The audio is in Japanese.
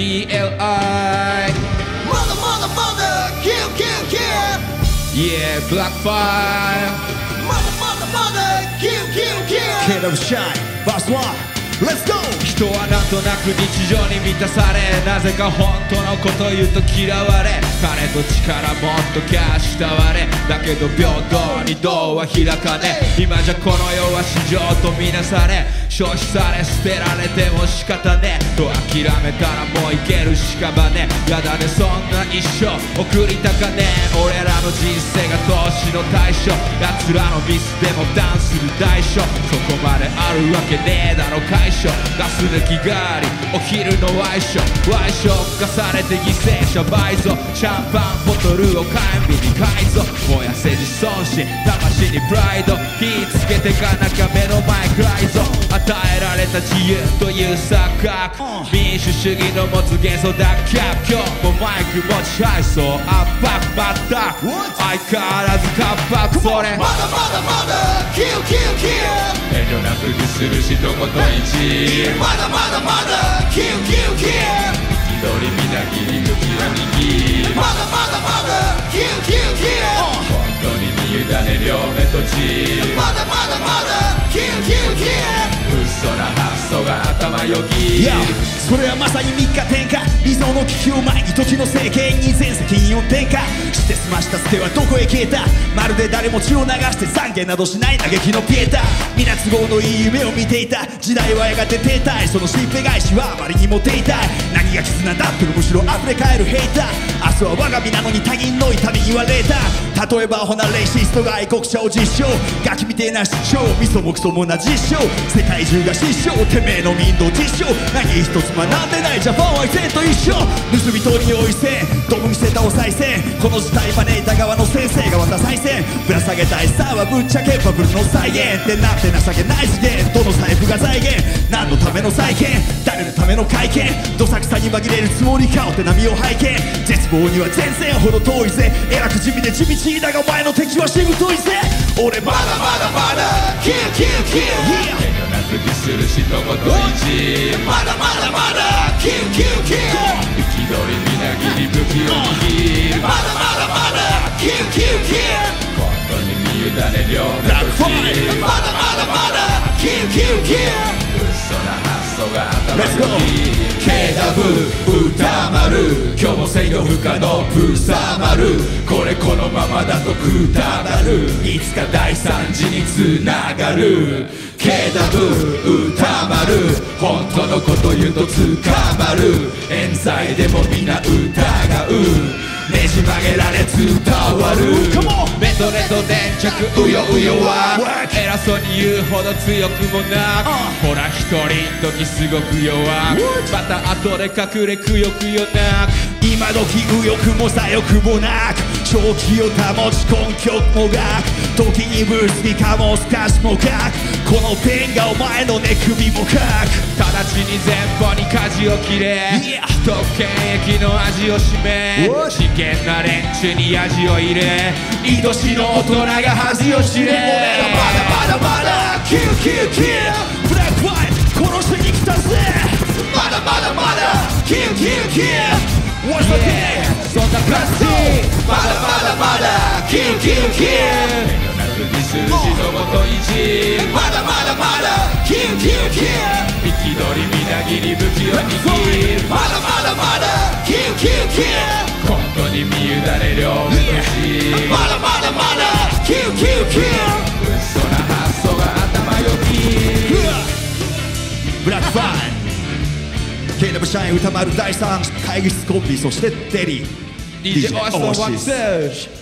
DLI まだまだまだ Kill Kill Kill Yeah Black File まだまだまだ Kill Kill Kill Kダブシャイン First one Let's go 人はなんとなく日常に満たされなぜか本当のこと言うと嫌われ金と力もっとキャッシュたわれだけど平等にドアは開かね今じゃこの世は市場とみなされ消費され捨てられても仕方ねと諦めたらもういけるしかばねやだねそんな一生送りたかね俺らの人生が投資の対象奴らのミスでもダンスする代償そこまであるわけねえだろ解消ガス抜き代わりお昼のワイショーワイショー化されて犠牲者倍増シャンパンボトルを買いに改造燃やせ自尊心魂にプライド火つけてかなきゃ目の前暗いぞ与えられた自由という錯覚民主主義の持つ幻想だキャップ今日もマイク持ち配送圧迫バッタ相変わらず活発それまだまだまだキューキューキュー遠慮なくにするしどこと一まだまだまだキューキューキュー緑みなぎり向きは右まだまだまだキューキューキュー本当に見委ね両目閉じまだまだまだキューキューキューそら発想が頭よぎ yeah, それはまさに三日天下理想の危機を前に時の政権に全責任を転嫁して済ました捨てはどこへ消えたまるで誰も血を流して懺悔などしない嘆きのピエタ皆都合のいい夢を見ていた時代はやがて停滞そのしっぺ返しはあまりにも停滞何が絆だってむしろ溢れ返るヘイター明日は我が身なのに他人の痛み言われた例えばほなレイシストが愛国者を実証ガキみてえな主張みそもクソもな実証世界中が失笑てめえの民道実証何一つ学んでないジャパンは以前と一緒盗み取りを一戦ドブ見せたお再生この事態招いた側の先生がまた再戦ぶら下げたいさはぶっちゃけバブルの再現ってなんて情けない次元どの財布が財源何のための再建誰のための会見どさくさに紛れるつもりかお手並みを拝見絶望には全然ほど遠いぜえらく地味で地道だがお前の敵はしぶといぜ俺まだまだまだキューキューキューまだまだまだ QQQ 憤りみなぎり武器を握るまだまだまだ QQQ 本当に身委ね両目閉じまだまだまだ QQQ 嘘な発想が頭に Kダブ宇多丸今日も制御不可の宇多丸これこのままだとくたばるいつか大惨事につながるKダブ宇多丸本当のこと言うと捕まる冤罪でもみんな疑うねじ曲げられ伝わるメトレと電着うようよは偉そうに言うほど強くもなくほら一人時すごく弱くまた後で隠れくよくよなく今時右翼も左翼もなく正気を保ち根拠もがく時に物議かもすかしもかくこのペンがお前の寝首もかく直ちに前方に舵を切れ特権益の味を占め危険な連中に味を入れ愛しの大人が恥を知れ俺らまだまだまだキューキューキューブラックファイル殺しに来たぜまだまだまだキューキューキュー What's the game そんな感じまだまだまだキューキューキュー遠慮なくにするしのもと一まだまだまだキューキューキュー憤りみなぎり武器を握るまだまだまだキューキューキュー本当に身委ね両目閉じまだまだまだキューキューキュー嘘な発想が頭よぎブラックファイル Kダブシャイン宇多丸第3会議室コンビそしてDELI DJ OASIS